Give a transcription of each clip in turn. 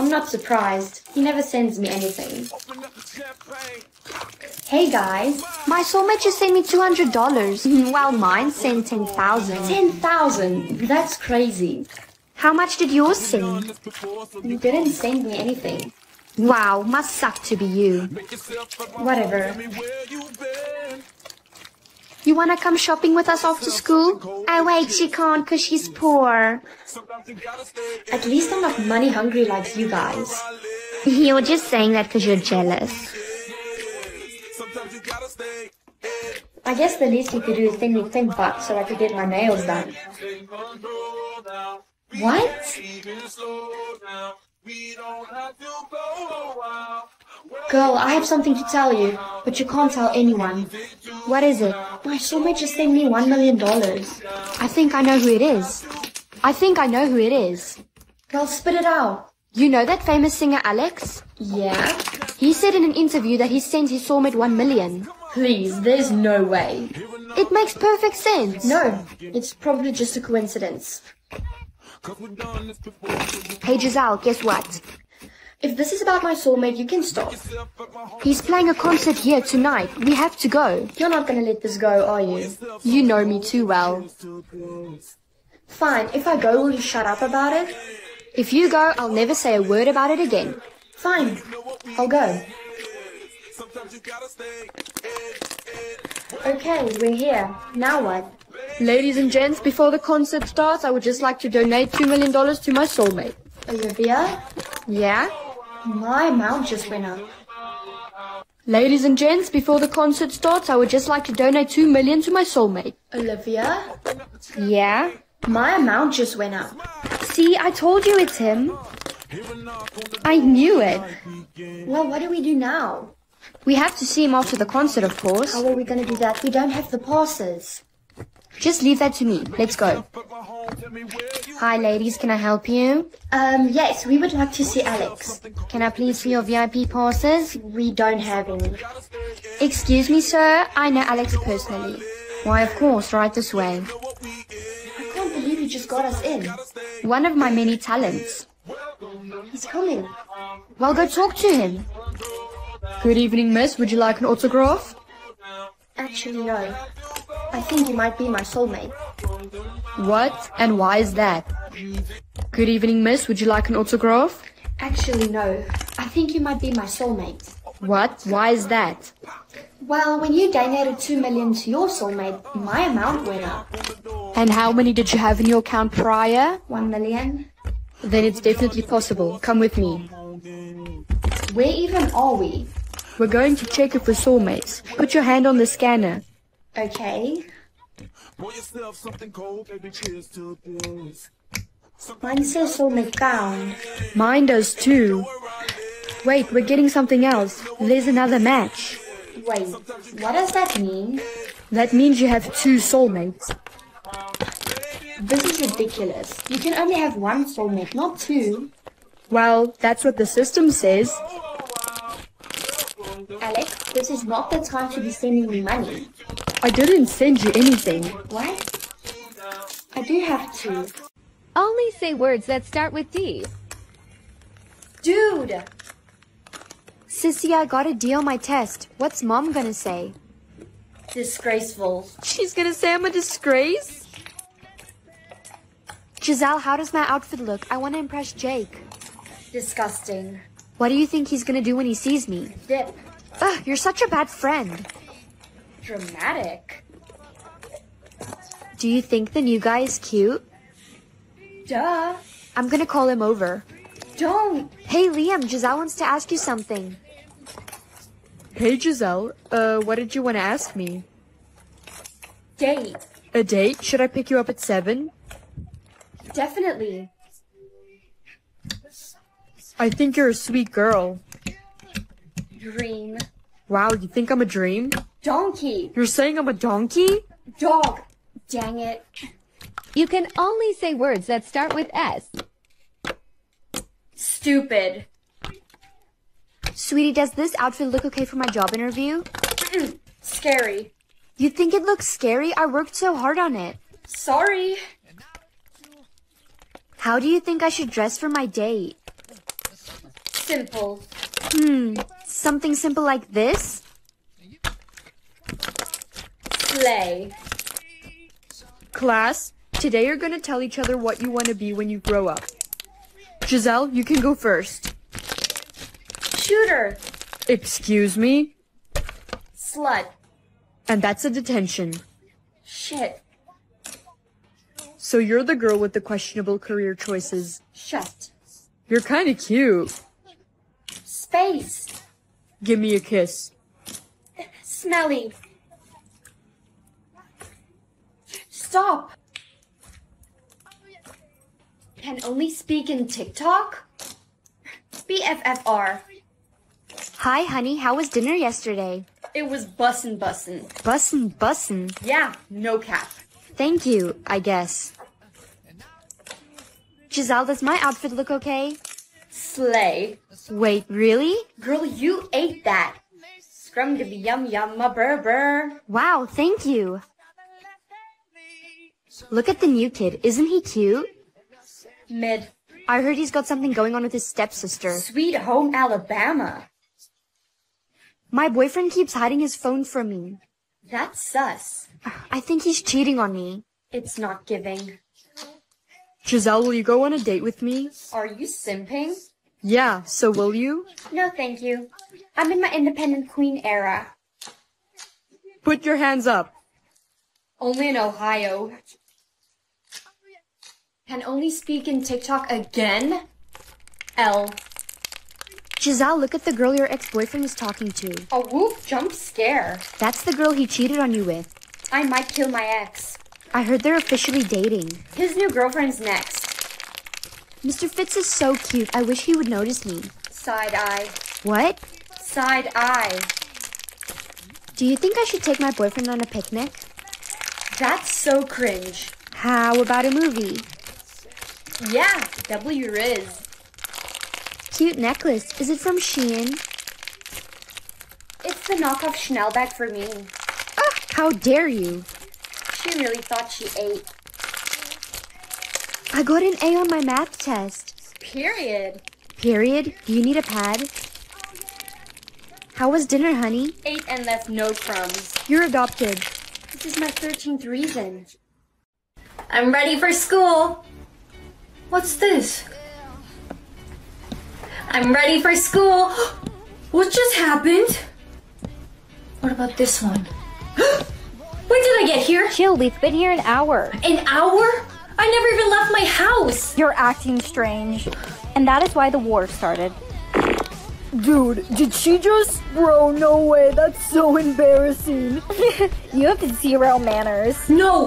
I'm not surprised. He never sends me anything. Hey guys. My soulmate just sent me $200. Well, mine sent 10,000. 10,000? That's crazy. How much did yours send? You didn't send me anything. Wow, must suck to be you. Whatever. You wanna come shopping with us after school? Oh wait, she can't because she's poor. At least I'm not money hungry like you guys. You're just saying that because you're jealous. I guess the least you could do is send me $10 so I could get my nails done. What? Girl, I have something to tell you, but you can't tell anyone. What is it? My soulmate just sent me $1 million. I think I know who it is. Girl, spit it out. You know that famous singer Alex? Yeah. He said in an interview that he sent his soulmate $1 million. Please, there's no way. It makes perfect sense. No, it's probably just a coincidence. Hey Giselle, guess what? If this is about my soulmate, you can stop. He's playing a concert here tonight. We have to go. You're not gonna let this go, are you? You know me too well. Fine, if I go, will you shut up about it? If you go, I'll never say a word about it again. Fine, I'll go. Okay, we're here. Now what? Ladies and gents, before the concert starts, I would just like to donate $2 million to my soulmate. Olivia? Yeah? My amount just went up. Ladies and gents, before the concert starts, I would just like to donate $2 million to my soulmate. Olivia? Yeah? My amount just went up. See, I told you it's him. I knew it. Well, what do we do now? We have to see him after the concert, of course. How are we going to do that? We don't have the passes. Just leave that to me. Let's go. Hi, ladies. Can I help you? Yes, we would like to see Alex. Can I please see your VIP passes? We don't have any. Excuse me, sir. I know Alex personally. Why, of course. Right this way. I can't believe you just got us in. One of my many talents. He's coming. Well, go talk to him. Good evening, miss. Would you like an autograph? Actually, no. I think you might be my soulmate. What? And why is that? Good evening, miss. Would you like an autograph? Actually, no. I think you might be my soulmate. What? Why is that? Well, when you donated $2 million to your soulmate, my amount went up. And how many did you have in your account prior? $1 million. Then it's definitely possible. Come with me. Where even are we? We're going to check if we're soulmates. Put your hand on the scanner. Okay. Mine says soulmate found. Mine does too. Wait, we're getting something else. There's another match. Wait, what does that mean? That means you have two soulmates. This is ridiculous. You can only have one soulmate, not two. Well, that's what the system says. Alex, this is not the time to be sending me money. I didn't send you anything. What? I do have to. Only say words that start with D. Dude! Sissy, I got a D on my test. What's mom gonna say? Disgraceful. She's gonna say I'm a disgrace? Giselle, how does my outfit look? I want to impress Jake. Disgusting. What do you think he's gonna do when he sees me? Dip. Ugh, you're such a bad friend. Dramatic. Do you think the new guy is cute? Duh. I'm gonna call him over. Don't. Hey, Liam, Giselle wants to ask you something. Hey, Giselle. What did you want to ask me? Date. A date? Should I pick you up at 7? Definitely. I think you're a sweet girl. Dream. Wow, you think I'm a dream? Donkey. You're saying I'm a donkey? Dog. Dang it. You can only say words that start with S. Stupid. Sweetie, does this outfit look okay for my job interview? Scary. You think it looks scary? I worked so hard on it. Sorry. How do you think I should dress for my date? simple. Something simple like this? Play. Class, today you're going to tell each other what you want to be when you grow up. Giselle, you can go first. Shooter. Excuse me? Slut. And that's a detention. Shit. So you're the girl with the questionable career choices. Shut. You're kind of cute. Space. Give me a kiss. Smelly. Stop. Can only speak in TikTok? BFFR. Hi, honey. How was dinner yesterday? It was bussin' bussin'. Bussin' bussin'? Yeah, no cap. Thank you, I guess. Giselle, does my outfit look okay? Slay. Wait, really? Girl, you ate that. Scrum to be yum yum ma burr burr. Wow, thank you. Look at the new kid. Isn't he cute? Mid. I heard he's got something going on with his stepsister. Sweet home Alabama. My boyfriend keeps hiding his phone from me. That's sus. I think he's cheating on me. It's not giving. Giselle, will you go on a date with me? Are you simping? Yeah, so will you? No, thank you. I'm in my independent queen era. Put your hands up. Only in Ohio. Can only speak in TikTok again? L. Giselle, look at the girl your ex-boyfriend was talking to. A whoop jump scare. That's the girl he cheated on you with. I might kill my ex. I heard they're officially dating. His new girlfriend's next. Mr. Fitz is so cute. I wish he would notice me. Side eye. What? Side eye. Do you think I should take my boyfriend on a picnic? That's so cringe. How about a movie? Yeah, W-Riz. Cute necklace. Is it from Shein? It's the knockoff Chanel bag for me. Ah, how dare you? She really thought she ate. I got an A on my math test. Period. Period? Do you need a pad? How was dinner, honey? Ate and left no crumbs. You're adopted. This is my 13th reason. I'm ready for school. What's this? I'm ready for school. What just happened? What about this one? When did I get here? Chill, we've been here an hour. An hour? I never even left my house. You're acting strange. And that is why the war started. Dude, did she just... Bro, no way. That's so embarrassing. You have zero manners. No,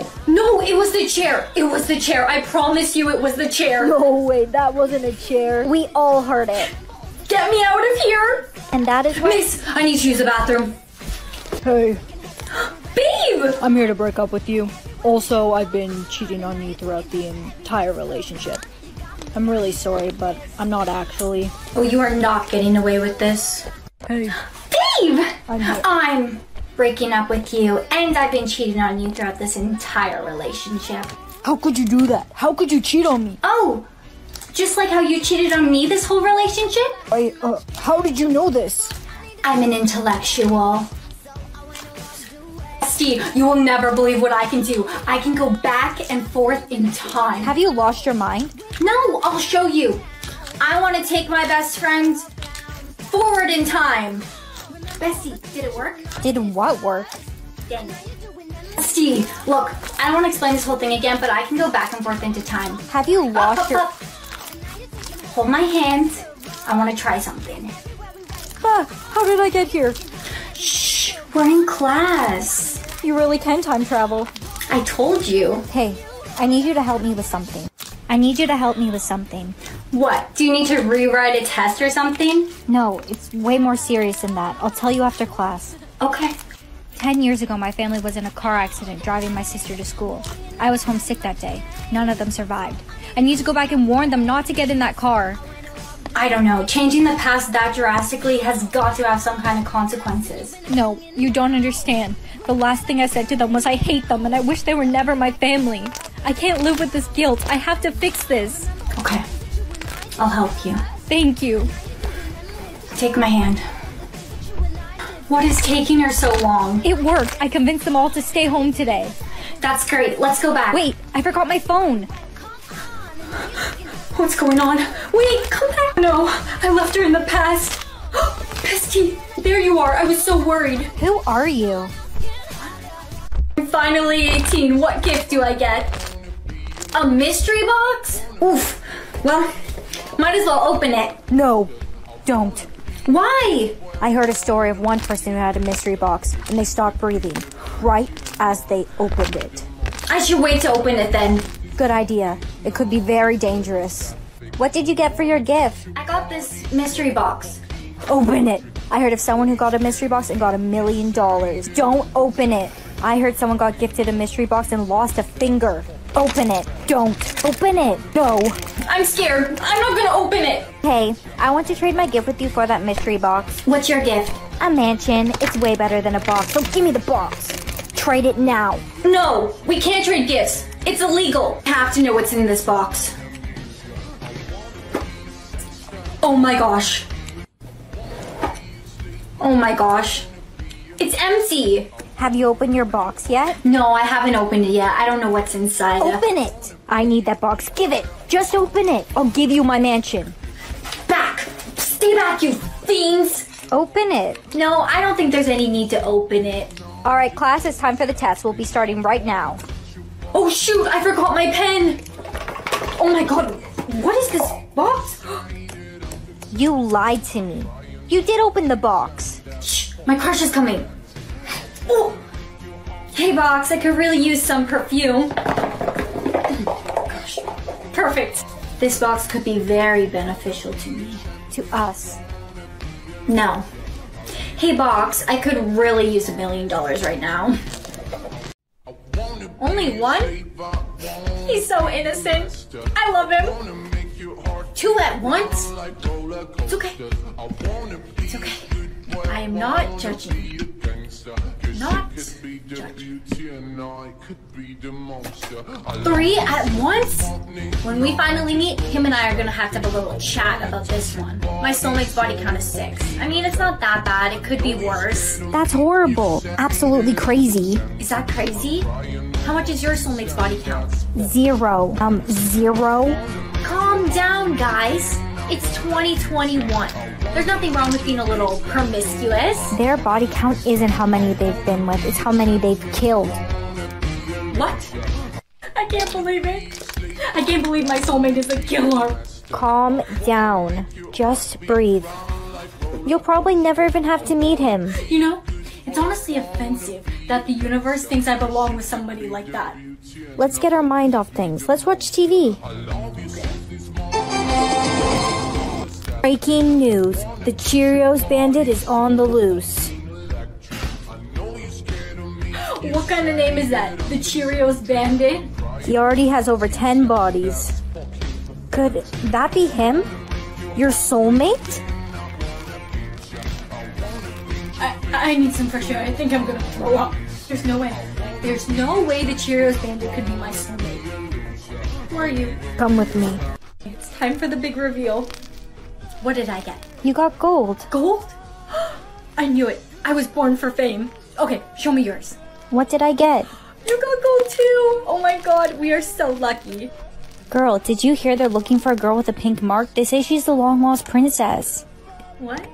it was the chair. It was the chair. I promise you it was the chair. No way, that wasn't a chair. We all heard it. Get me out of here. And that is why... Miss, I need to use the bathroom. Hey. Babe! I'm here to break up with you. Also, I've been cheating on you throughout the entire relationship. I'm really sorry, but I'm not actually. Oh, you are not getting away with this. Hey. Babe! I'm breaking up with you, and I've been cheating on you throughout this entire relationship. How could you do that? How could you cheat on me? Oh, just like how you cheated on me this whole relationship? How did you know this? I'm an intellectual. You will never believe what I can do. I can go back and forth in time. Have you lost your mind? No, I'll show you. I want to take my best friend forward in time. Bestie, did it work? Did what work? Dang it. Bestie, look, I don't want to explain this whole thing again, but I can go back and forth into time. Have you lost your... Hold my hand. I want to try something. How did I get here? Shh, we're in class. You really can time travel. I told you. Hey, I need you to help me with something. What? Do you need to rewrite a test or something? No, it's way more serious than that. I'll tell you after class. Okay. 10 years ago, my family was in a car accident driving my sister to school. I was homesick that day. None of them survived. I need to go back and warn them not to get in that car. I don't know. Changing the past that drastically has got to have some kind of consequences. No, you don't understand. The last thing I said to them was I hate them and I wish they were never my family. I can't live with this guilt. I have to fix this. Okay. I'll help you. Thank you. Take my hand. What is taking her so long? It worked. I convinced them all to stay home today. That's great. Let's go back. Wait, I forgot my phone. What's going on? Wait, come back. No, I left her in the past. Pesky, there you are. I was so worried. Who are you? I'm finally 18. What gift do I get? A mystery box? Oof. Well, might as well open it. No, don't. Why? I heard a story of one person who had a mystery box and they stopped breathing right as they opened it. I should wait to open it then. Good idea. It could be very dangerous. What did you get for your gift? I got this mystery box. Open it. I heard of someone who got a mystery box and got $1 million. Don't open it. I heard someone got gifted a mystery box and lost a finger. Open it. Don't. Open it. No. I'm scared. I'm not gonna open it. Hey, I want to trade my gift with you for that mystery box. What's your gift? A mansion. It's way better than a box, so give me the box. Trade it now. No, we can't trade gifts. It's illegal. I have to know what's in this box. Oh my gosh. Oh my gosh. It's empty. Have you opened your box yet? No, I haven't opened it yet. I don't know what's inside. Open it. I need that box. Give it. Just open it. I'll give you my mansion. Back. Stay back, you fiends. Open it. No, I don't think there's any need to open it. All right, class, it's time for the test. We'll be starting right now. Oh, shoot. I forgot my pen. Oh, my God. What is this box? You lied to me. You did open the box. Shh. My crush is coming. Oh. Hey, box, I could really use some perfume. Gosh. Perfect. This box could be very beneficial to me. To us. No. Hey, box, I could really use $1 million right now. Only one? He's so innocent. I love him. Two at once? It's okay. It's okay. I am not judging you. Not judging. Three at once? When we finally meet, him and I are gonna have a little chat about this one. My soulmate's body count is 6. I mean, it's not that bad. It could be worse. That's horrible. Absolutely crazy. Is that crazy? How much is your soulmate's body count? 0. 0? Calm down, guys. It's 2021. There's nothing wrong with being a little promiscuous. Their body count isn't how many they've been with, it's how many they've killed. What? I can't believe it. I can't believe my soulmate is a killer. Calm down. Just breathe. You'll probably never even have to meet him. You know, it's honestly offensive that the universe thinks I belong with somebody like that. Let's get our mind off things. Let's watch TV. Breaking news, the Cheerios Bandit is on the loose. What kind of name is that? The Cheerios Bandit? He already has over 10 bodies. Could that be him? Your soulmate? I need some fresh air. I think I'm gonna throw up. There's no way. There's no way the Cheerios Bandit could be my soulmate. Who are you? Come with me. It's time for the big reveal. What did I get? You got gold. Gold? I knew it. I was born for fame. Okay, show me yours. What did I get? You got gold too! Oh my God, we are so lucky. Girl, did you hear they're looking for a girl with a pink mark? They say she's the long-lost princess. What?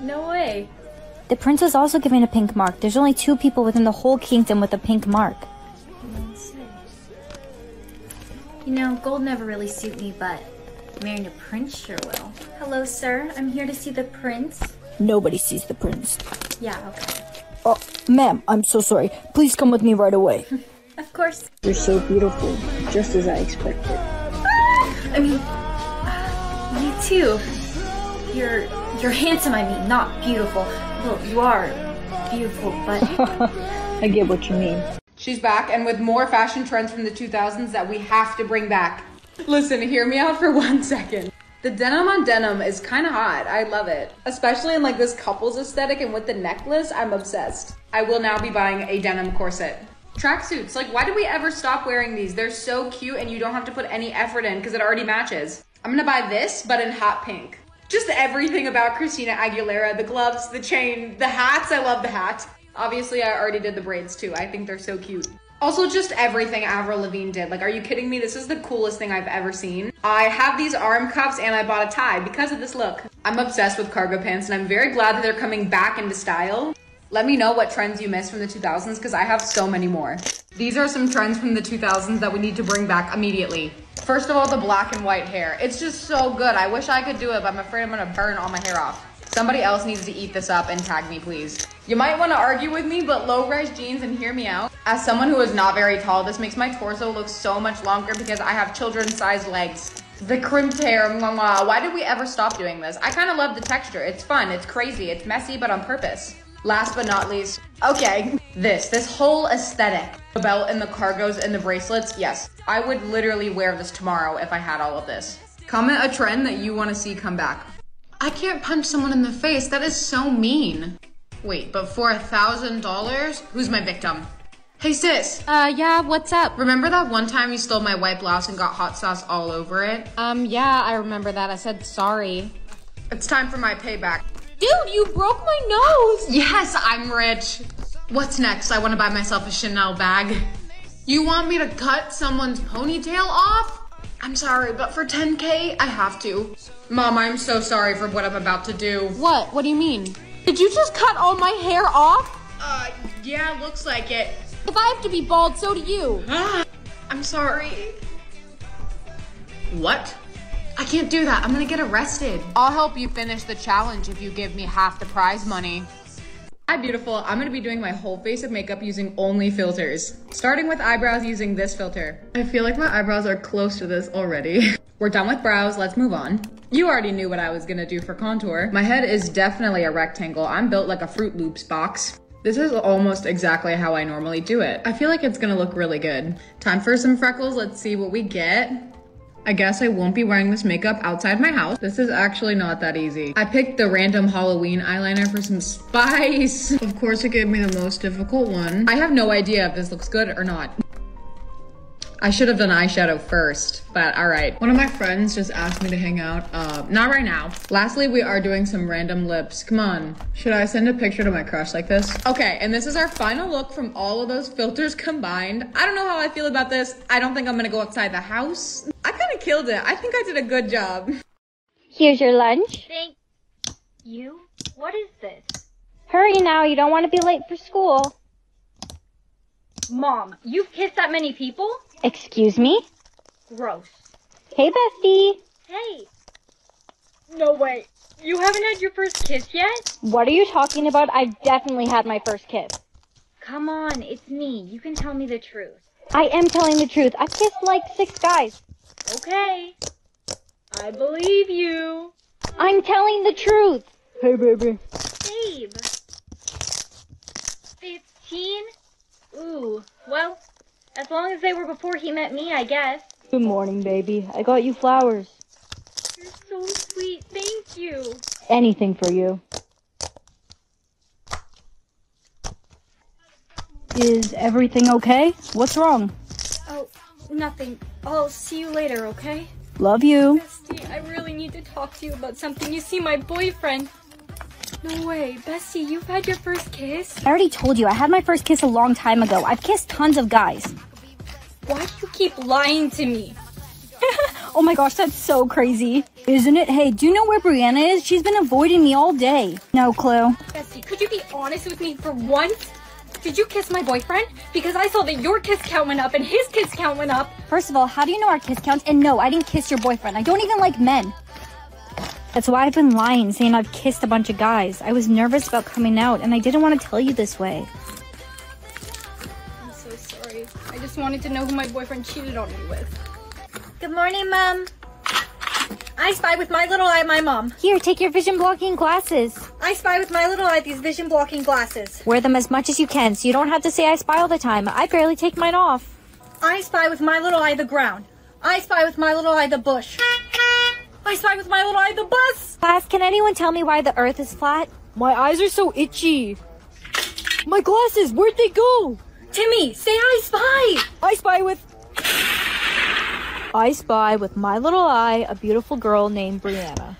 No way. The prince was also given a pink mark. There's only 2 people within the whole kingdom with a pink mark. You know, gold never really suit me, but marrying a prince sure will. Hello, sir. I'm here to see the prince. Nobody sees the prince. Yeah, okay. Oh, ma'am, I'm so sorry. Please come with me right away. Of course. You're so beautiful, just as I expected. Ah! I mean, me too. You're handsome, I mean, not beautiful. Well, you are beautiful, but... I get what you mean. She's back, and with more fashion trends from the 2000s that we have to bring back. Listen, hear me out for 1 second. The denim on denim is kind of hot. I love it. Especially in like this couple's aesthetic and with the necklace, I'm obsessed. I will now be buying a denim corset. Tracksuits, like why did we ever stop wearing these? They're so cute and you don't have to put any effort in because it already matches. I'm gonna buy this, but in hot pink. Just everything about Christina Aguilera, the gloves, the chain, the hats. I love the hat. Obviously, I already did the braids too. I think they're so cute. Also, just everything Avril Lavigne did. Like, are you kidding me? This is the coolest thing I've ever seen. I have these arm cuffs and I bought a tie because of this look. I'm obsessed with cargo pants and I'm very glad that they're coming back into style. Let me know what trends you missed from the 2000s because I have so many more. These are some trends from the 2000s that we need to bring back immediately. First of all, the black and white hair. It's just so good. I wish I could do it, but I'm afraid I'm gonna burn all my hair off. Somebody else needs to eat this up and tag me, please. You might wanna argue with me, but low-rise jeans, and hear me out. As someone who is not very tall, this makes my torso look so much longer because I have children-sized legs. The crimped hair, mwah. Why did we ever stop doing this? I kinda love the texture. It's fun, it's crazy, it's messy, but on purpose. Last but not least, okay, this whole aesthetic. The belt and the cargos and the bracelets, yes. I would literally wear this tomorrow if I had all of this. Comment a trend that you wanna see come back. I can't punch someone in the face, that is so mean. Wait, but for $1,000, who's my victim? Hey sis. Yeah, what's up? Remember that one time you stole my white blouse and got hot sauce all over it? Yeah, I remember that, I said sorry. It's time for my payback. Dude, you broke my nose! Yes, I'm rich. What's next? I want to buy myself a Chanel bag. You want me to cut someone's ponytail off? I'm sorry, but for 10K, I have to. Mom, I'm so sorry for what I'm about to do. What? What do you mean? Did you just cut all my hair off? Yeah, looks like it. If I have to be bald, so do you. I'm sorry. What? I can't do that. I'm gonna get arrested. I'll help you finish the challenge if you give me half the prize money. Hi, beautiful. I'm gonna be doing my whole face of makeup using only filters. Starting with eyebrows using this filter. I feel like my eyebrows are close to this already. We're done with brows, let's move on. You already knew what I was gonna do for contour. My head is definitely a rectangle. I'm built like a Froot Loops box. This is almost exactly how I normally do it. I feel like it's gonna look really good. Time for some freckles, let's see what we get. I guess I won't be wearing this makeup outside my house. This is actually not that easy. I picked the random Halloween eyeliner for some spice. Of course, it gave me the most difficult one. I have no idea if this looks good or not. I should have done eyeshadow first, but all right. One of my friends just asked me to hang out. Not right now. Lastly, we are doing some random lips. Come on. Should I send a picture to my crush like this? Okay, and this is our final look from all of those filters combined. I don't know how I feel about this. I don't think I'm gonna go outside the house. I kind of killed it. I think I did a good job. Here's your lunch. Thank you. What is this? Hurry now. You don't want to be late for school. Mom, you've kissed that many people? Excuse me? Gross. Hey, bestie. Hey. No way. You haven't had your first kiss yet? What are you talking about? I've definitely had my first kiss. Come on, it's me. You can tell me the truth. I am telling the truth. I've kissed like 6 guys. Okay. I believe you. I'm telling the truth. Hey, baby. Babe. 15? Ooh, well, as long as they were before he met me, I guess. Good morning, baby. I got you flowers. You're so sweet. Thank you. Anything for you. Is everything okay? What's wrong? Oh, nothing. I'll see you later, okay? Love you. Bestie, I really need to talk to you about something. You see, my boyfriend. No way. Bestie, you've had your first kiss? I already told you. I had my first kiss a long time ago. I've kissed tons of guys. Why do you keep lying to me? Oh my gosh, that's so crazy. Isn't it? Hey, do you know where Brianna is? She's been avoiding me all day. No clue. Bestie, could you be honest with me for once? Did you kiss my boyfriend? Because I saw that your kiss count went up and his kiss count went up. First of all, how do you know our kiss counts? And no, I didn't kiss your boyfriend. I don't even like men. That's why I've been lying, saying I've kissed a bunch of guys. I was nervous about coming out, and I didn't want to tell you this way. I'm so sorry. I just wanted to know who my boyfriend cheated on me with. Good morning, Mom. I spy with my little eye my mom. Here, take your vision-blocking glasses. I spy with my little eye these vision-blocking glasses. Wear them as much as you can, so you don't have to say I spy all the time. I barely take mine off. I spy with my little eye the ground. I spy with my little eye the bush. I spy with my little eye the bus! Class, can anyone tell me why the earth is flat? My eyes are so itchy. My glasses, where'd they go? Timmy, say I spy! I spy with... I spy with my little eye a beautiful girl named Brianna.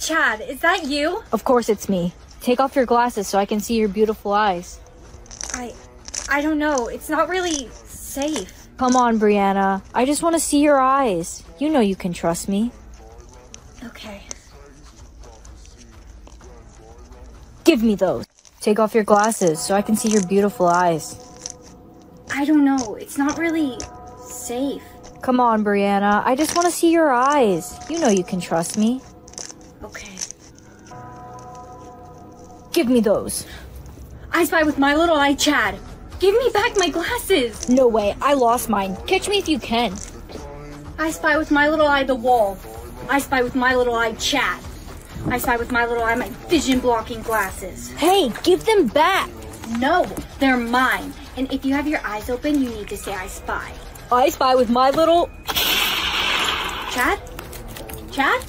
Chad, is that you? Of course it's me. Take off your glasses so I can see your beautiful eyes. I don't know. It's not really safe. Come on, Brianna. I just want to see your eyes. You know you can trust me. Okay. Give me those. Take off your glasses so I can see your beautiful eyes. I don't know. It's not really safe. Come on, Brianna. I just want to see your eyes. You know you can trust me. Okay. Give me those. I spy with my little eye, Chad. Give me back my glasses. No way. I lost mine. Catch me if you can. I spy with my little eye the wall. I spy with my little eye, Chad. I spy with my little eye my vision-blocking glasses. Hey, give them back. No, they're mine. And if you have your eyes open, you need to say I spy. I spy with my little... Chad? Chad?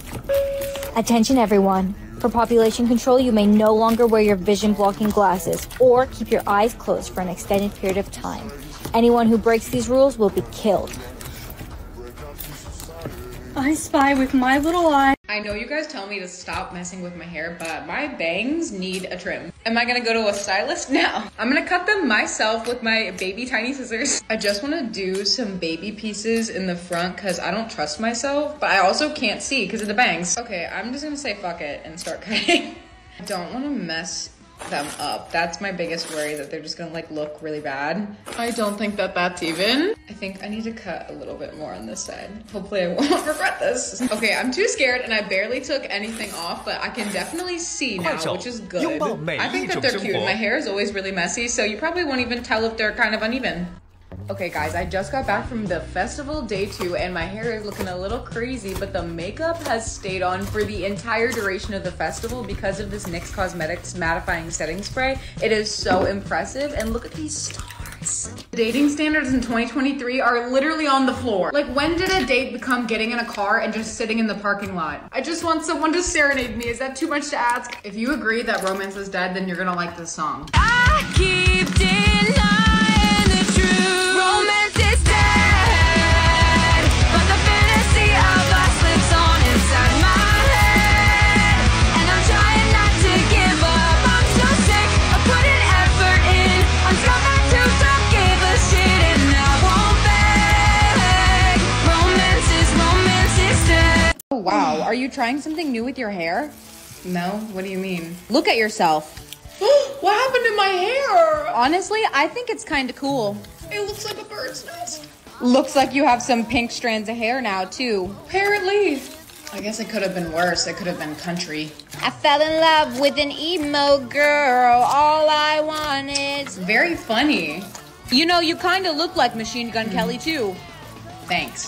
Attention, everyone. For population control, you may no longer wear your vision-blocking glasses or keep your eyes closed for an extended period of time. Anyone who breaks these rules will be killed. I spy with my little eye. I know you guys tell me to stop messing with my hair, but my bangs need a trim. Am I gonna go to a stylist? No. I'm gonna cut them myself with my baby tiny scissors. I just wanna do some baby pieces in the front because I don't trust myself, but I also can't see because of the bangs. Okay, I'm just gonna say fuck it and start cutting. I don't wanna mess them up. That's my biggest worry, that they're just gonna like look really bad. I don't think that that's even. I think I need to cut a little bit more on this side. Hopefully I won't regret this. Okay, I'm too scared and I barely took anything off, but I can definitely see now, which is good. I think that they're cute. My hair is always really messy, so you probably won't even tell if they're kind of uneven. Okay guys, I just got back from the festival day 2 and my hair is looking a little crazy, but the makeup has stayed on for the entire duration of the festival because of this NYX Cosmetics mattifying setting spray. It is so impressive, and look at these stars. The dating standards in 2023 are literally on the floor. Like, when did a date become getting in a car and just sitting in the parking lot? I just want someone to serenade me. Is that too much to ask? If you agree that romance is dead, then you're gonna like this song. I keep denying. Romance is dead, but the fantasy of us lives on inside my head, and I'm trying not to give up. I'm so sick of putting effort in. I'm so bad to don't give a shit, and I won't beg. Romance is dead. Oh wow, are you trying something new with your hair? No, what do you mean? Look at yourself. What happened to my hair? Honestly, I think it's kind of cool. It looks like a bird's nest. Looks like you have some pink strands of hair now, too. Apparently. I guess it could have been worse. It could have been country. I fell in love with an emo girl. All I wanted. Very funny. You know, you kind of look like Machine Gun Kelly, too. Thanks.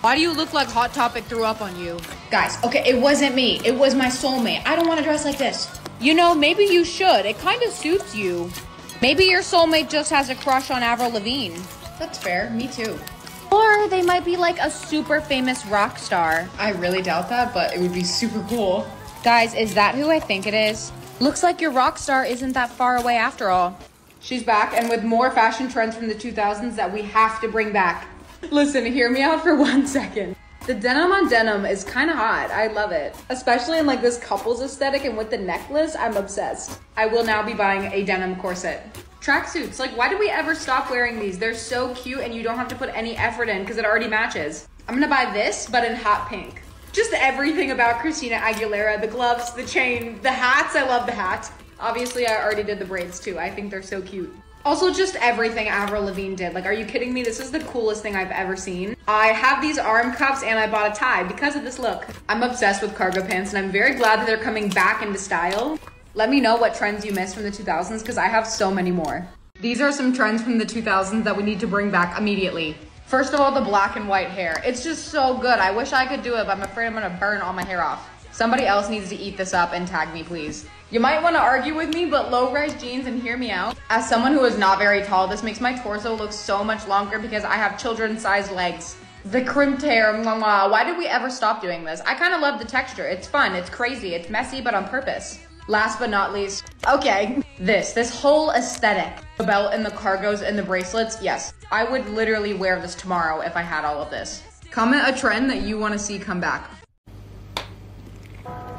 Why do you look like Hot Topic threw up on you? Guys, okay, it wasn't me. It was my soulmate. I don't want to dress like this. You know, maybe you should. It kind of suits you. Maybe your soulmate just has a crush on Avril Lavigne. That's fair. Me too. Or they might be like a super famous rock star. I really doubt that, but it would be super cool. Guys, is that who I think it is? Looks like your rock star isn't that far away after all. She's back, and with more fashion trends from the 2000s that we have to bring back. Listen, hear me out for 1 second. The denim on denim is kind of hot. I love it. Especially in like this couples aesthetic, and with the necklace, I'm obsessed. I will now be buying a denim corset. Tracksuits, like why did we ever stop wearing these? They're so cute and you don't have to put any effort in because it already matches. I'm gonna buy this, but in hot pink. Just everything about Christina Aguilera, the gloves, the chain, the hats. I love the hat. Obviously, I already did the braids too. I think they're so cute. Also, just everything Avril Lavigne did. Like, are you kidding me? This is the coolest thing I've ever seen. I have these arm cuffs and I bought a tie because of this look. I'm obsessed with cargo pants and I'm very glad that they're coming back into style. Let me know what trends you missed from the 2000s because I have so many more. These are some trends from the 2000s that we need to bring back immediately. First of all, the black and white hair. It's just so good. I wish I could do it, but I'm afraid I'm gonna burn all my hair off. Somebody else needs to eat this up and tag me, please. You might want to argue with me, but low-rise jeans, and hear me out. As someone who is not very tall, this makes my torso look so much longer because I have children-sized legs. The crimped hair, mwah, mwah. Why did we ever stop doing this? I kind of love the texture. It's fun, it's crazy, it's messy, but on purpose. Last but not least, okay, this whole aesthetic. The belt and the cargos and the bracelets, yes. I would literally wear this tomorrow if I had all of this. Comment a trend that you want to see come back.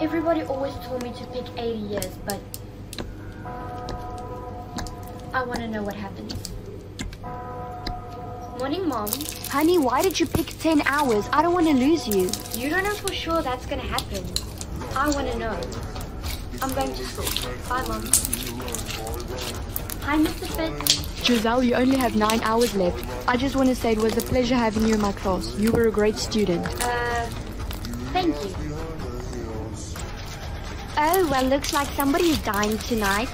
Everybody always told me to pick 80 years, but I want to know what happens. Morning, Mom. Honey, why did you pick 10 hours? I don't want to lose you. You don't know for sure that's going to happen. I want to know. I'm going to school. Bye, Mom. Hi, Mr. Fitz. Giselle, you only have 9 hours left. I just want to say it was a pleasure having you in my class. You were a great student. Thank you. Oh, well, looks like somebody is dying tonight.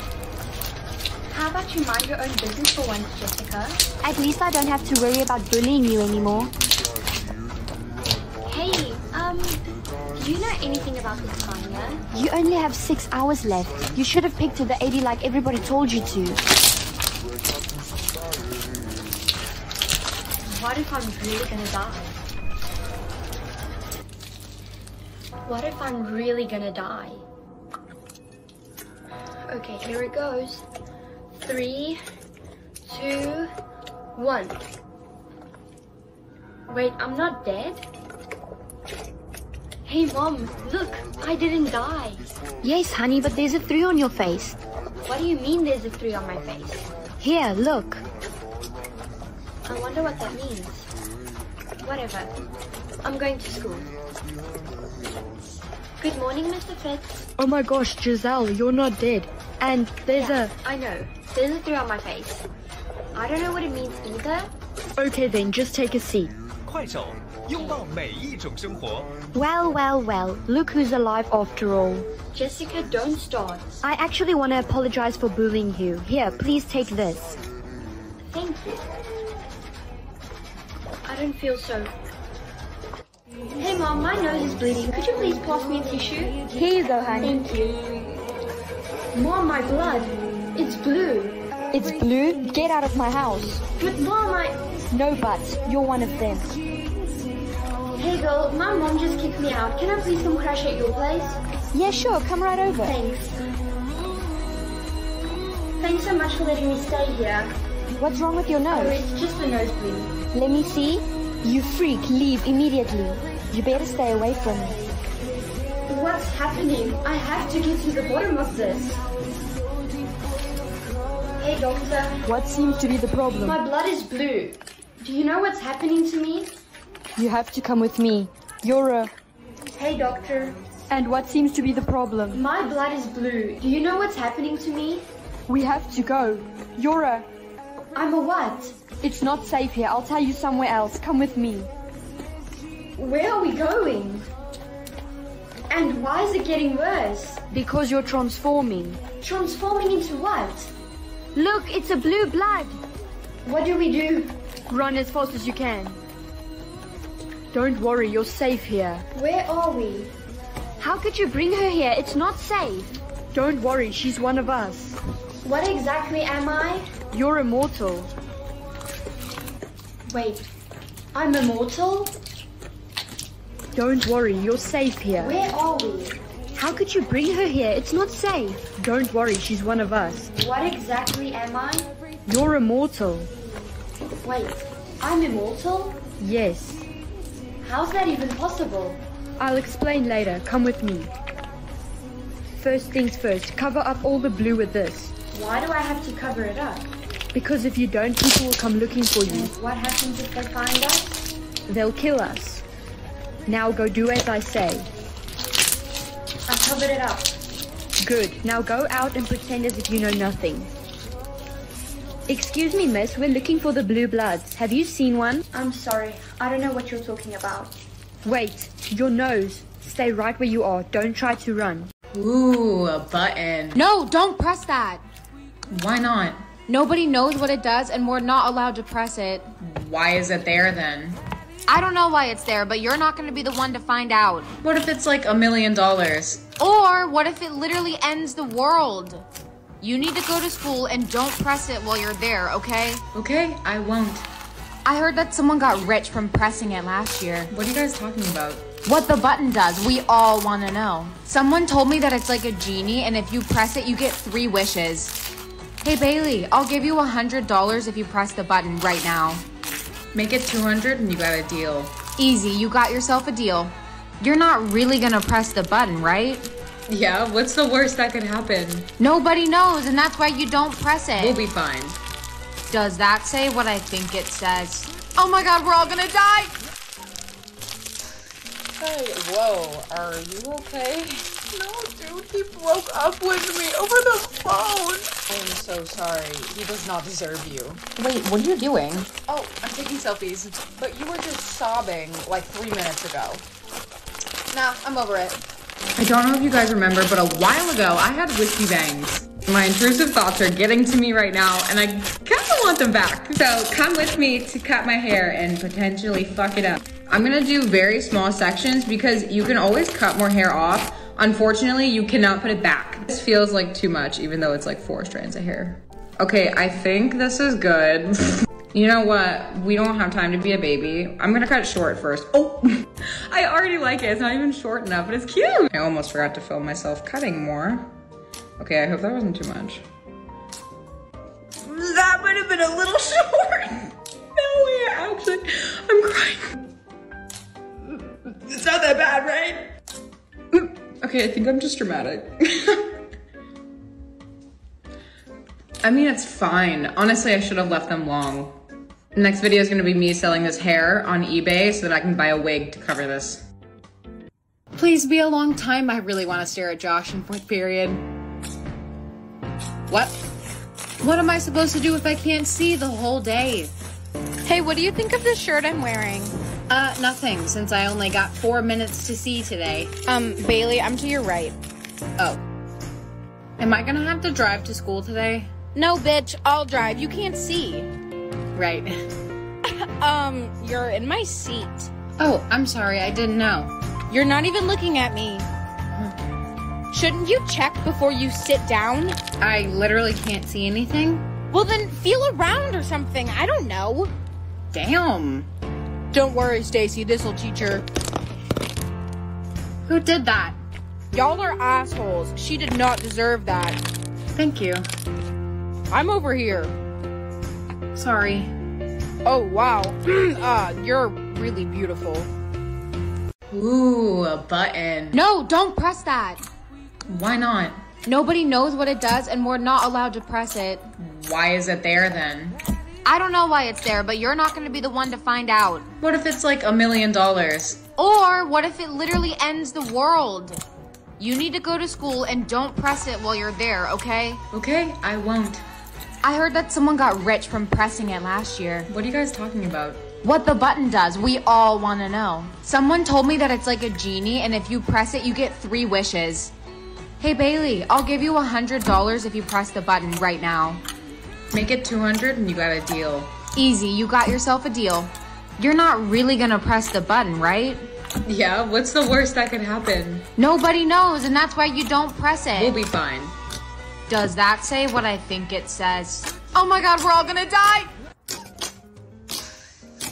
How about you mind your own business for once, Jessica? At least I don't have to worry about bullying you anymore. Hey, do you know anything about this, Tanya? You only have 6 hours left. You should have picked to the 80 like everybody told you to. What if I'm really gonna die? What if I'm really gonna die? Okay, here it goes. 3, 2, 1. Wait, I'm not dead? Hey, Mom, look, I didn't die. Yes, honey, but there's a 3 on your face. What do you mean there's a 3 on my face? Here, look. I wonder what that means. Whatever. I'm going to school. Good morning, Mr. Fitz. Oh my gosh, Giselle, you're not dead. And there's I know. There's a 3 on my face. I don't know what it means either. Okay then, just take a seat. Well, well, well. Look who's alive after all. Jessica, don't start. I actually want to apologize for bullying you. Here, please take this. Thank you. I don't feel so... Hey Mom, my nose is bleeding. Could you please pass me a tissue? Here you go, honey. Thank you. Mom, my blood. It's blue. It's blue? Get out of my house. But Mom, I... No buts. You're one of them. Hey girl, my mom just kicked me out. Can I please come crash at your place? Yeah, sure. Come right over. Thanks. Thanks so much for letting me stay here. What's wrong with your nose? Oh, it's just a nosebleed. Let me see. You freak, leave immediately. You better stay away from me. What's happening? I have to get to the bottom of this. Hey, doctor. What seems to be the problem? My blood is blue. Do you know what's happening to me? You have to come with me. You're a... Hey, doctor. And what seems to be the problem? My blood is blue. Do you know what's happening to me? We have to go. You're a... I'm a what? It's not safe here. I'll tell you somewhere else. Come with me. Where are we going? And why is it getting worse? Because you're transforming. Transforming into what? Look, it's a blue blood. What do we do? Run as fast as you can. Don't worry, you're safe here. Where are we? How could you bring her here? It's not safe. Don't worry, she's one of us. What exactly am I? You're immortal. Wait, I'm immortal? Don't worry, you're safe here. Where are we? How could you bring her here? It's not safe. Don't worry, she's one of us. What exactly am I? You're immortal. Wait, I'm immortal? Yes. How's that even possible? I'll explain later. Come with me. First things first, cover up all the blue with this. Why do I have to cover it up? Because if you don't, people will come looking for you. And what happens if they find us? They'll kill us. Now go do as I say. I covered it up. Good. Now go out and pretend as if you know nothing. Excuse me, miss. We're looking for the blue bloods. Have you seen one? I'm sorry. I don't know what you're talking about. Wait. Your nose. Stay right where you are. Don't try to run. Ooh, a button. No, don't press that. Why not? Nobody knows what it does, and we're not allowed to press it. Why is it there, then? I don't know why it's there, but you're not going to be the one to find out. What if it's like $1 million? Or what if it literally ends the world? You need to go to school and don't press it while you're there, okay? Okay, I won't. I heard that someone got rich from pressing it last year. What are you guys talking about? What the button does, we all want to know. Someone told me that it's like a genie, and if you press it, you get 3 wishes. Hey, Bailey, I'll give you $100 if you press the button right now. Make it 200 and you got a deal. Easy, you got yourself a deal. You're not really gonna press the button, right? Yeah, what's the worst that could happen? Nobody knows, and that's why you don't press it. We'll be fine. Does that say what I think it says? Oh my god, we're all gonna die! Hey, whoa, are you okay? No, dude, he broke up with me over the phone! I am so sorry. He does not deserve you. Wait, what are you doing? Oh, I'm taking selfies. But you were just sobbing like 3 minutes ago. Nah, I'm over it. I don't know if you guys remember, but a while ago, I had whiskey bangs. My intrusive thoughts are getting to me right now, and I kind of want them back. So come with me to cut my hair and potentially fuck it up. I'm gonna do very small sections because you can always cut more hair off. Unfortunately, you cannot put it back. This feels like too much, even though it's like 4 strands of hair. Okay, I think this is good. You know what? We don't have time to be a baby. I'm gonna cut it short first. Oh, I already like it. It's not even short enough, but it's cute. I almost forgot to film myself cutting more. Okay, I hope that wasn't too much. That might have been a little short. No way, actually, I'm crying. It's not that bad, right? Okay, I think I'm just dramatic. I mean, it's fine. Honestly, I should have left them long. Next video is gonna be me selling this hair on eBay so that I can buy a wig to cover this. Please be a long time. I really wanna stare at Josh in 4th period. What? What am I supposed to do if I can't see the whole day? Hey, what do you think of this shirt I'm wearing? Nothing, since I only got 4 minutes to see today. Bailey, I'm to your right. Oh. Am I gonna have to drive to school today? No, bitch, I'll drive. You can't see. Right. You're in my seat. Oh, I'm sorry, I didn't know. You're not even looking at me. Shouldn't you check before you sit down? I literally can't see anything. Well then, feel around or something. I don't know. Damn. Don't worry, Stacy. This'll teach her. Who did that? Y'all are assholes. She did not deserve that. Thank you. I'm over here. Sorry. Oh, wow. You're really beautiful. Ooh, a button. No, don't press that. Why not? Nobody knows what it does and we're not allowed to press it. Why is it there then? I don't know why it's there, but you're not gonna be the one to find out. What if it's like $1 million? Or what if it literally ends the world? You need to go to school and don't press it while you're there, okay? Okay, I won't. I heard that someone got rich from pressing it last year. What are you guys talking about? What the button does, we all wanna know. Someone told me that it's like a genie and if you press it, you get 3 wishes. Hey Bailey, I'll give you $100 if you press the button right now. Make it 200 and you got a deal. Easy, you got yourself a deal. You're not really gonna press the button, right? Yeah, what's the worst that could happen? Nobody knows and that's why you don't press it. We'll be fine. Does that say what I think it says? Oh my god, we're all gonna die!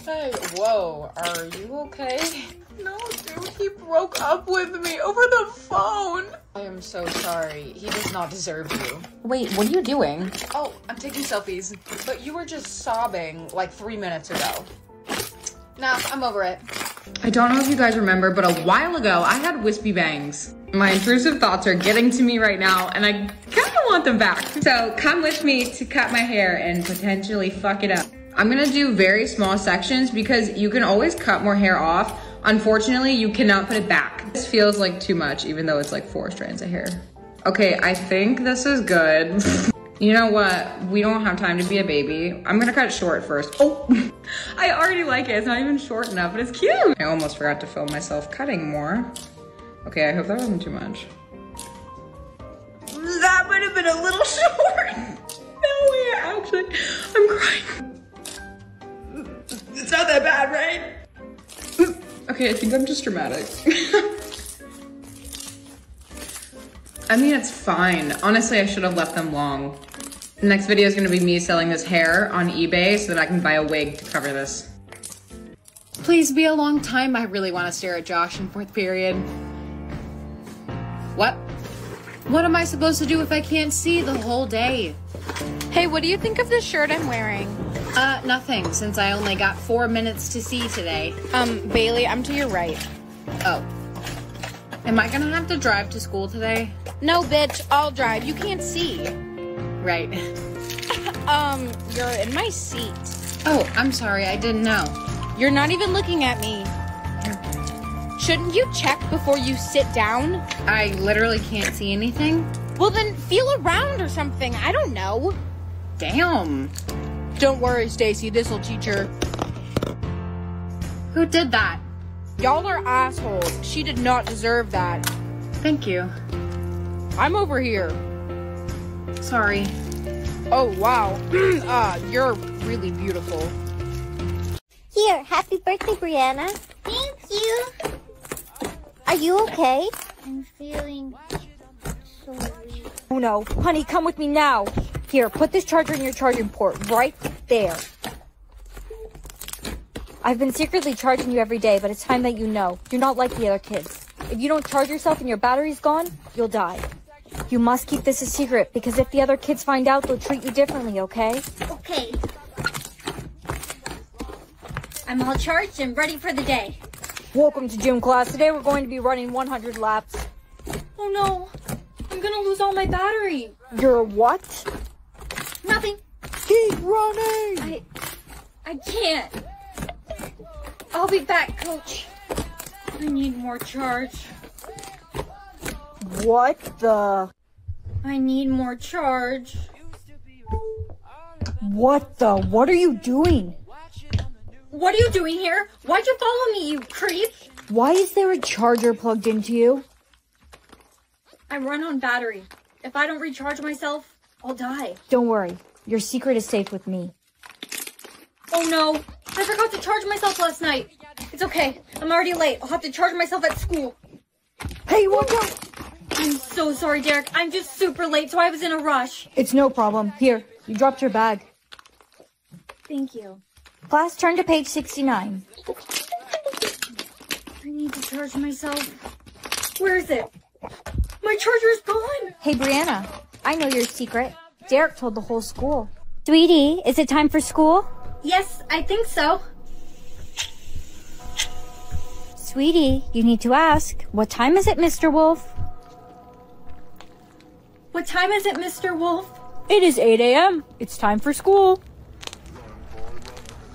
Hey, whoa, are you okay? No, dude, he broke up with me over the phone. I am so sorry. He does not deserve you. Wait, what are you doing? Oh, I'm taking selfies. But you were just sobbing like 3 minutes ago. Nah, I'm over it. I don't know if you guys remember, but a while ago, I had wispy bangs. My intrusive thoughts are getting to me right now, and I kind of want them back. So come with me to cut my hair and potentially fuck it up. I'm gonna do very small sections because you can always cut more hair off. Unfortunately, you cannot put it back. This feels like too much, even though it's like 4 strands of hair. Okay, I think this is good. You know what? We don't have time to be a baby. I'm gonna cut it short first. Oh, I already like it. It's not even short enough, but it's cute. I almost forgot to film myself cutting more. Okay, I hope that wasn't too much. That might have been a little short. No way, actually, I'm crying. It's not that bad, right? Okay, I think I'm just dramatic. I mean, it's fine. Honestly, I should have left them long. The next video is gonna be me selling this hair on eBay so that I can buy a wig to cover this. Please be a long time. I really wanna stare at Josh in 4th period. What? What am I supposed to do if I can't see the whole day? Hey, what do you think of this shirt I'm wearing? Nothing, since I only got 4 minutes to see today. Bailey, I'm to your right. Oh. Am I gonna have to drive to school today? No, bitch, I'll drive. You can't see. Right. You're in my seat. Oh, I'm sorry, I didn't know. You're not even looking at me. Shouldn't you check before you sit down? I literally can't see anything. Well then, feel around or something, I don't know. Damn. Don't worry, Stacy, this'll teach her. Who did that? Y'all are assholes. She did not deserve that. Thank you. I'm over here. Sorry. Oh, wow. You're really beautiful. Here, happy birthday, Brianna. Thank you. Are you okay? I'm feeling so weak. Oh, no. Honey, come with me now. Here, put this charger in your charging port right there. I've been secretly charging you every day, but it's time that you know. You're not like the other kids. If you don't charge yourself and your battery's gone, you'll die. You must keep this a secret, because if the other kids find out, they'll treat you differently, okay? Okay. I'm all charged and ready for the day. Welcome to gym class. Today we're going to be running 100 laps. Oh no, I'm gonna lose all my battery. You're what? Nothing. Keep running! I can't. I'll be back, coach. I need more charge. What the? I need more charge. What the? What are you doing? What are you doing here? Why'd you follow me, you creep? Why is there a charger plugged into you? I run on battery. If I don't recharge myself, I'll die. Don't worry. Your secret is safe with me. Oh no. I forgot to charge myself last night. It's okay. I'm already late. I'll have to charge myself at school. Hey, watch out! I'm so sorry, Derek. I'm just super late, so I was in a rush. It's no problem. Here, you dropped your bag. Thank you. Class, turn to page 69. I need to charge myself. Where is it? My charger is gone! Hey, Brianna, I know your secret. Derek told the whole school. Sweetie, is it time for school? Yes, I think so. Sweetie, you need to ask, what time is it, Mr. Wolf? What time is it, Mr. Wolf? It is 8 a.m. It's time for school.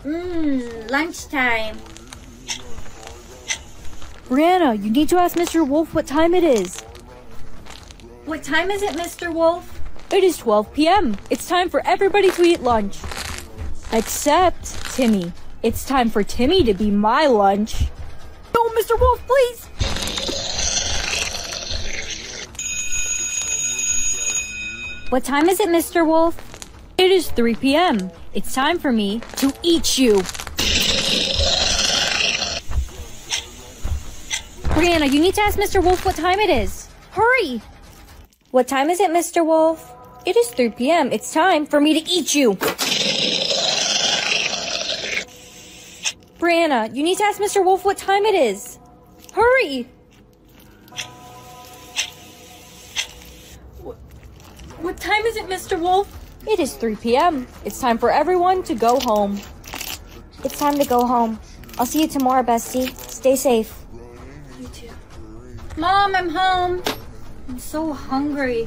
Lunchtime. Brianna, you need to ask Mr. Wolf what time it is. What time is it, Mr. Wolf? It is 12 p.m. It's time for everybody to eat lunch. Except Timmy. It's time for Timmy to be my lunch. No, Mr. Wolf, please! What time is it, Mr. Wolf? It is 3 p.m. It's time for me to eat you. Brianna, you need to ask Mr. Wolf what time it is. Hurry! What time is it, Mr. Wolf? It is 3 p.m. It's time for me to eat you. Brianna, you need to ask Mr. Wolf what time it is. Hurry! What time is it, Mr. Wolf? It is 3 p.m. It's time for everyone to go home. It's time to go home. I'll see you tomorrow, bestie. Stay safe. You too. Mom, I'm home. I'm so hungry.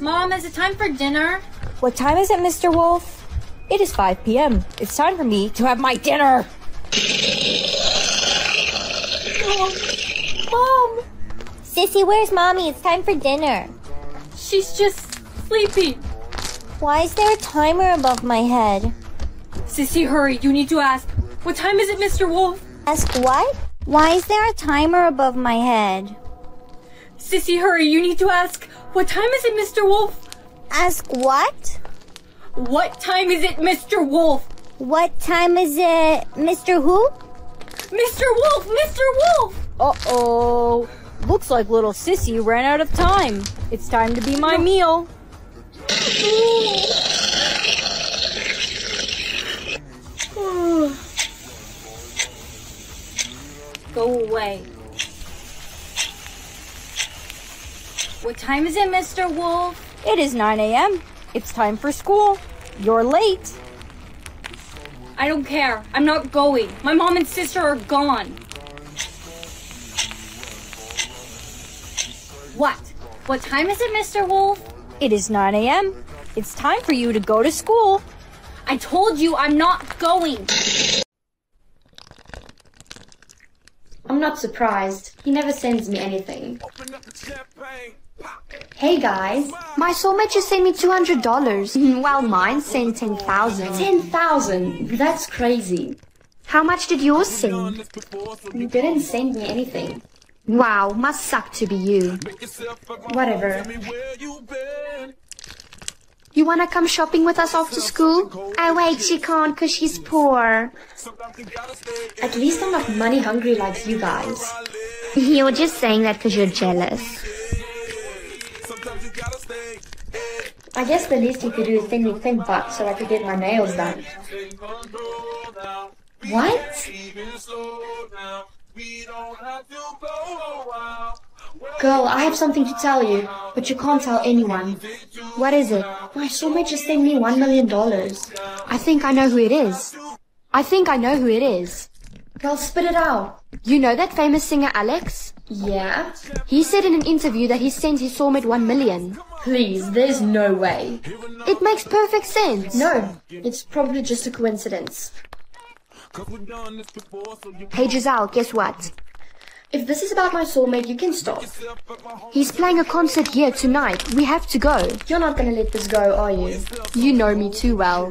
Mom, is it time for dinner? What time is it, Mr. Wolf? It is 5 p.m. It's time for me to have my dinner. Mom! Sissy, where's Mommy? It's time for dinner. She's just sleepy. Why is there a timer above my head? Sissy, hurry. You need to ask. What time is it, Mr. Wolf? Ask what? Why is there a timer above my head? Sissy, hurry. You need to ask. What time is it, Mr. Wolf? Ask what? What time is it, Mr. Wolf? What time is it, Mr. Who? Mr. Wolf! Mr. Wolf! Uh-oh. Looks like little Sissy ran out of time. It's time to be my meal. Go away. What time is it, Mr. Wolf? It is 9 a.m. It's time for school. You're late. I don't care. I'm not going. My mom and sister are gone. What? What time is it, Mr. Wolf? It is 9 a.m. It's time for you to go to school. I told you I'm not going. I'm not surprised. He never sends me anything. Hey guys, my soulmate just sent me $200. Well, mine sent 10,000. 10,000? That's crazy. How much did yours send? You didn't send me anything. Wow, must suck to be you. Whatever. You wanna come shopping with us after school? Oh wait, she can't because she's poor. At least I'm not money hungry like you guys. You're just saying that because you're jealous. I guess the least you could do is send me $10 so I could get my nails done. What? Girl, I have something to tell you, but you can't tell anyone. What is it? My soulmate just sent me $1 million. I think I know who it is. Girl, spit it out. You know that famous singer Alex? Yeah. He said in an interview that he sent his soulmate $1 million. Please, there's no way. It makes perfect sense. No, it's probably just a coincidence. Hey Giselle, guess what? If this is about my soulmate, you can stop. He's playing a concert here tonight. We have to go. You're not gonna let this go, are you? You know me too well.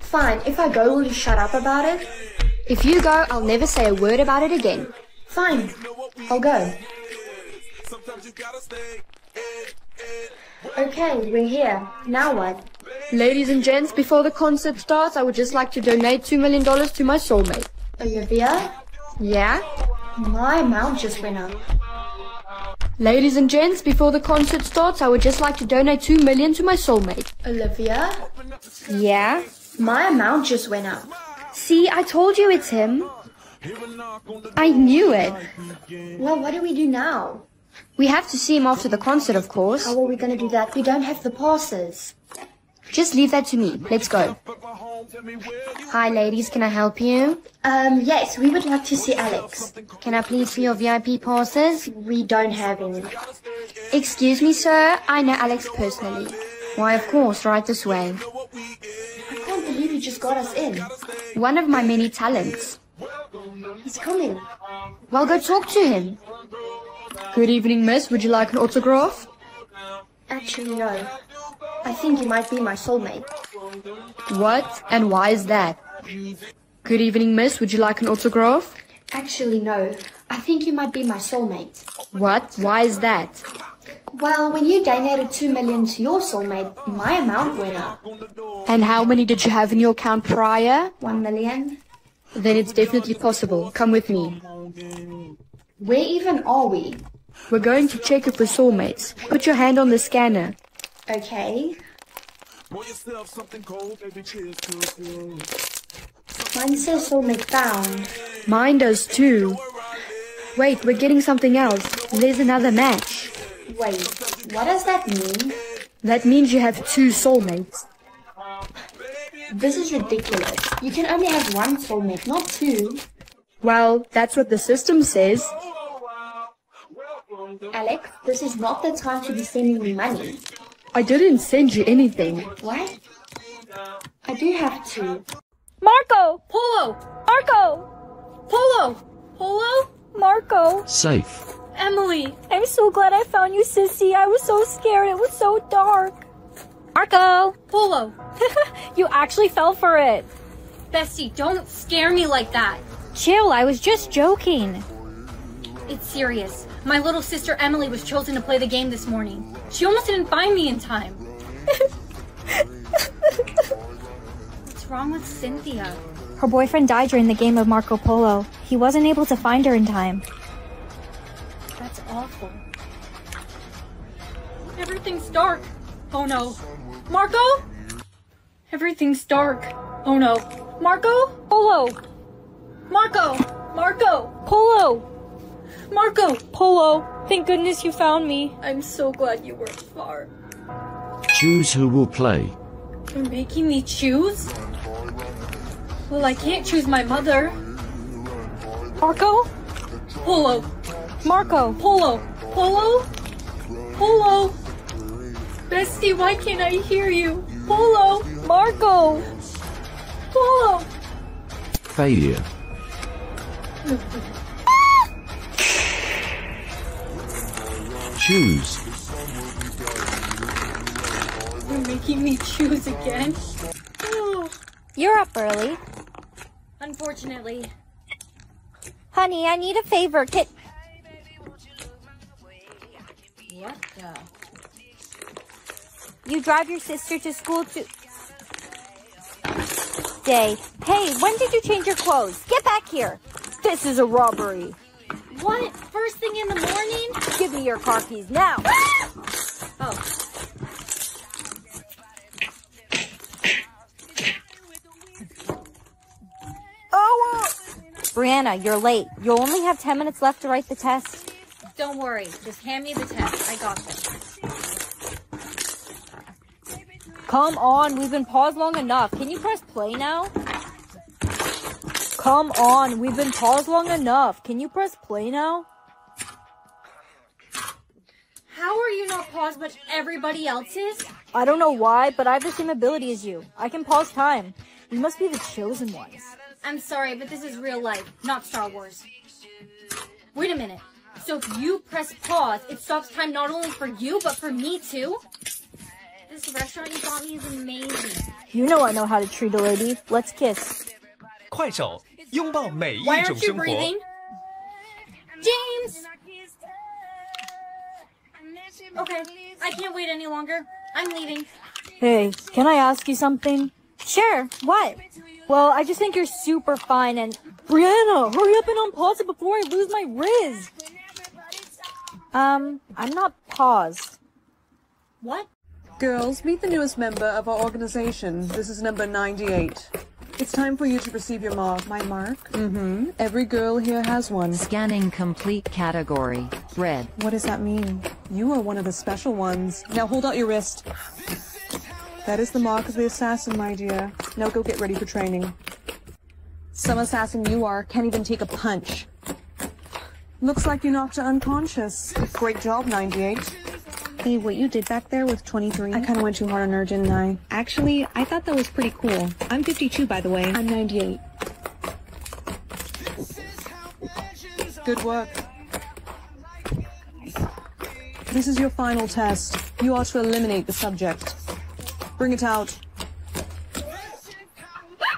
Fine, if I go, will you shut up about it? If you go, I'll never say a word about it again. Fine, I'll go. Okay, we're here. Now what? Ladies and gents, before the concert starts, I would just like to donate $2 million to my soulmate. Olivia? Yeah? My amount just went up. Ladies and gents, before the concert starts, I would just like to donate $2 million to my soulmate. Olivia? Yeah? My amount just went up. See, I told you it's him. I knew it. Well, what do we do now? We have to see him after the concert, of course. How are we going to do that? We don't have the passes. Just leave that to me. Let's go. Hi, ladies. Can I help you? Yes, we would like to see Alex. Can I please see your VIP passes? We don't have any. Excuse me, sir. I know Alex personally. Why, of course. Right this way. I can't believe you just got us in. One of my many talents. He's coming. Well, go talk to him. Good evening, miss. Would you like an autograph? Actually, no. I think you might be my soulmate. What? And why is that? Good evening, miss. Would you like an autograph? Actually, no. I think you might be my soulmate. What? Why is that? Well, when you donated $2 million to your soulmate, my amount went up. And how many did you have in your account prior? $1 million. Then it's definitely possible. Come with me. Where even are we? We're going to check it for soulmates. Put your hand on the scanner. Okay. Mine says soulmate found. Mine does too. Wait, we're getting something else. There's another match. Wait, what does that mean? That means you have two soulmates. This is ridiculous. You can only have one soulmate, not two. Well, that's what the system says. Alex, this is not the time to be sending me money. I didn't send you anything. What? I do have to. Marco! Polo! Marco! Polo! Polo? Marco! Safe. Emily! I'm so glad I found you, sissy. I was so scared. It was so dark. Marco! Polo! You actually fell for it. Bestie, don't scare me like that. Chill, I was just joking. It's serious. My little sister Emily was chosen to play the game this morning. She almost didn't find me in time. What's wrong with Cynthia? Her boyfriend died during the game of Marco Polo. He wasn't able to find her in time. That's awful. Everything's dark. Oh no. Marco? Everything's dark. Oh no. Marco? Polo. Marco! Marco! Polo! Marco! Polo! Thank goodness you found me. I'm so glad you weren't far. Choose who will play. You're making me choose? Well, I can't choose my mother. Marco? Polo! Marco, Polo, Polo, Polo. Bestie, why can't I hear you? Polo, Marco, Polo. Failure. Choose. You're making me choose again? Oh. You're up early. Unfortunately. Honey, I need a favor. What the? You drive your sister to school today. Hey, when did you change your clothes? Get back here. This is a robbery. What? First thing in the morning? Give me your car keys now. Ah! Oh. Brianna, you're late. You'll only have 10 minutes left to write the test. Don't worry. Just hand me the test. I got this. Come on. We've been paused long enough. Can you press play now? Come on. We've been paused long enough. Can you press play now? How are you not paused but everybody else is? I don't know why, but I have the same ability as you. I can pause time. You must be the chosen ones. I'm sorry, but this is real life, not Star Wars. Wait a minute. So if you press pause, it stops time not only for you, but for me too? This restaurant you got me is amazing. You know I know how to treat a lady. Let's kiss. Why aren't you breathing? James! Okay, I can't wait any longer. I'm leaving. Hey, can I ask you something? Sure, what? Well, I just think you're super fine and... Brianna, hurry up and unpause it before I lose my Riz! I'm not paused. What? Girls, meet the newest member of our organization. This is number 98. It's time for you to receive your mark. My mark? Mm-hmm. Every girl here has one. Scanning complete category. Red. What does that mean? You are one of the special ones. Now hold out your wrist. That is the mark of the assassin, my dear. Now go get ready for training. Some assassin you are can't even take a punch. Looks like you knocked her unconscious. Great job, 98. Hey, what you did back there with 23? I kind of went too hard on her, didn't I? Actually, I thought that was pretty cool. I'm 52, by the way. I'm 98. Good work. This is your final test. You are to eliminate the subject. Bring it out.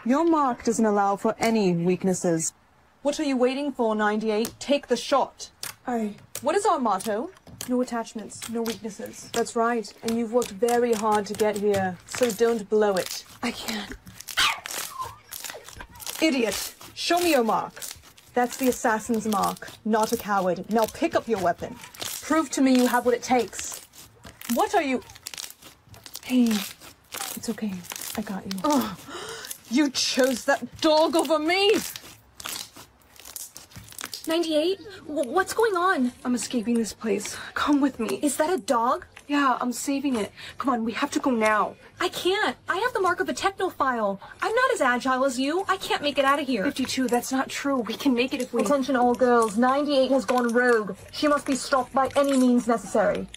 Your mark doesn't allow for any weaknesses. What are you waiting for, 98? Take the shot. Aye. What is our motto? No attachments, no weaknesses. That's right, and you've worked very hard to get here, so don't blow it. I can't. Idiot! Show me your mark. That's the assassin's mark, not a coward. Now pick up your weapon. Prove to me you have what it takes. What are you... Hey... It's okay. I got you. Oh, you chose that dog over me! 98? What's going on? I'm escaping this place. Come with me. Is that a dog? Yeah, I'm saving it. Come on, we have to go now. I can't. I have the mark of a technophile. I'm not as agile as you. I can't make it out of here. 52, that's not true. We can make it if we... Attention all girls. 98 has gone rogue. She must be stopped by any means necessary.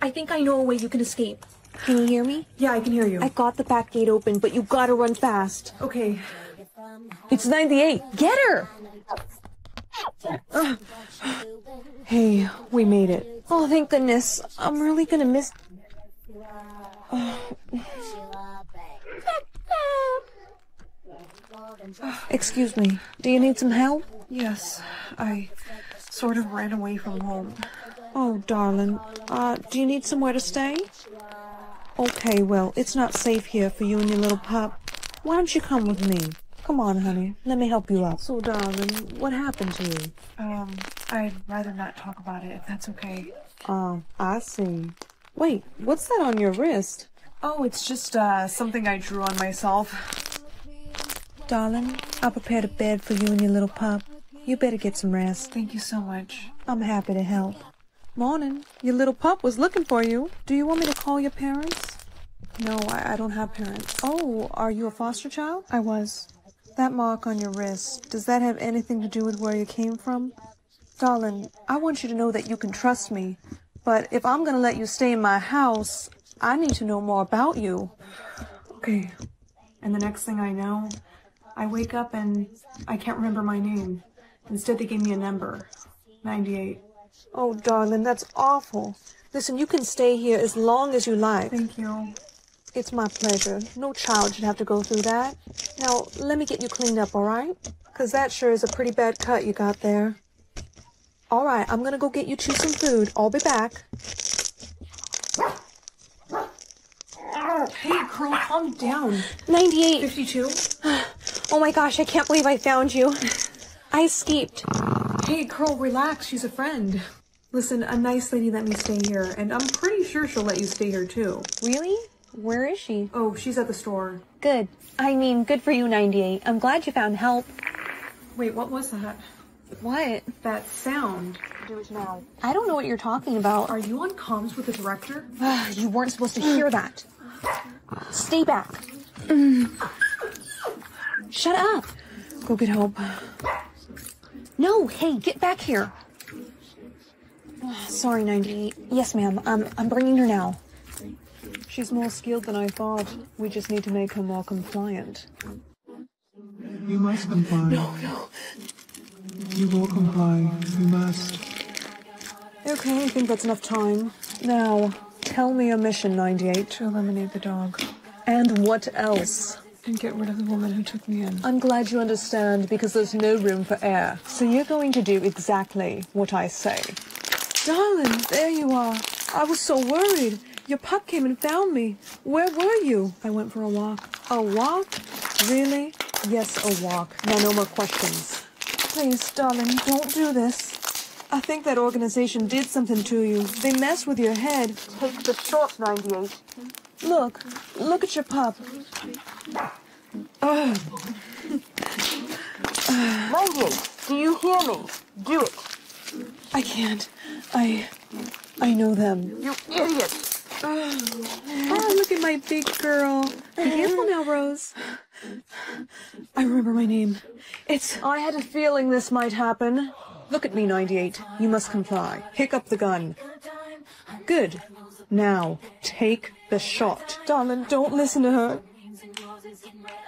I think I know a way you can escape. Can you hear me? Yeah, I can hear you. I got the back gate open, but you gotta run fast. Okay. It's 98. Get her! Hey, we made it. Oh, thank goodness. I'm really gonna miss... Excuse me. Do you need some help? Yes, I sort of ran away from home. Oh, darling. Do you need somewhere to stay? Okay, well, it's not safe here for you and your little pup. Why don't you come with me? Come on, honey. Let me help you up. So, darling, what happened to you? I'd rather not talk about it, if that's okay. I see. Wait, what's that on your wrist? Oh, it's just, something I drew on myself. Darling, I prepared a bed for you and your little pup. You better get some rest. Thank you so much. I'm happy to help. Morning. Your little pup was looking for you. Do you want me to call your parents? No, I don't have parents. Oh, are you a foster child? I was. That mark on your wrist, does that have anything to do with where you came from? Darling, I want you to know that you can trust me. But if I'm going to let you stay in my house, I need to know more about you. Okay. And the next thing I know, I wake up and I can't remember my name. Instead, they gave me a number, 98. Oh, darling, that's awful. Listen, you can stay here as long as you like. Thank you. It's my pleasure. No child should have to go through that. Now, let me get you cleaned up, all right? Because that sure is a pretty bad cut you got there. All right, I'm going to go get you two some food. I'll be back. Hey, girl, calm down. 98. 52. Oh, my gosh, I can't believe I found you. I escaped. Hey, girl, relax. She's a friend. Listen, a nice lady let me stay here, and I'm pretty sure she'll let you stay here, too. Really? Where is she? Oh, she's at the store. Good. I mean, good for you, 98. I'm glad you found help. Wait, what was that? What? That sound. Do it now. I don't know what you're talking about. Are you on comms with the director? You weren't supposed to hear that. Stay back. Shut up. Go get help. No, hey, get back here. Oh, sorry, 98. Yes, ma'am. I'm bringing her now. She's more skilled than I thought. We just need to make her more compliant. You must comply. No, no. You will comply. You must. Okay, I think that's enough time. Now, tell me your mission, 98. To eliminate the dog. And what else? And get rid of the woman who took me in. I'm glad you understand, because there's no room for error. So you're going to do exactly what I say. Darling, there you are. I was so worried. Your pup came and found me. Where were you? I went for a walk. A walk? Really? Yes, a walk. Now no more questions. Please, darling, don't do this. I think that organization did something to you. They messed with your head. Take the shot, 98. Look at your pup. Ugh. 98, do you hear me? Do it. I can't. I know them. You idiot. Oh, look at my big girl. Be careful now, Rose. I remember my name. I had a feeling this might happen. Look at me, 98. You must comply. Pick up the gun. Good. Now, take the shot. Darling, don't listen to her.